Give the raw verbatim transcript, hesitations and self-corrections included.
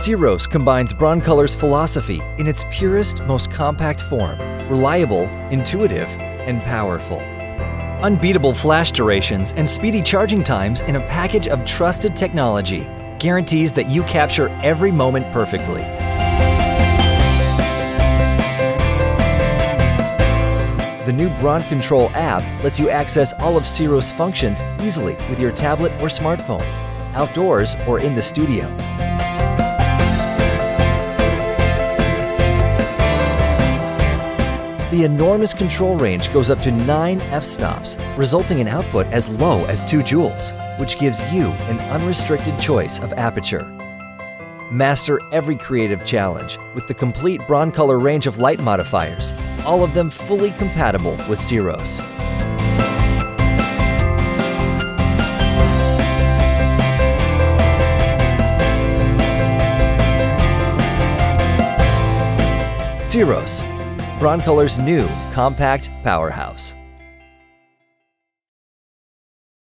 Siros combines Broncolor's philosophy in its purest, most compact form, reliable, intuitive, and powerful. Unbeatable flash durations and speedy charging times in a package of trusted technology guarantees that you capture every moment perfectly. The new BronControl app lets you access all of Siros' functions easily with your tablet or smartphone, outdoors or in the studio. The enormous control range goes up to nine f-stops, resulting in output as low as two joules, which gives you an unrestricted choice of aperture. Master every creative challenge with the complete BronColor range of light modifiers, all of them fully compatible with Siros. Siros, BronColor's new compact powerhouse.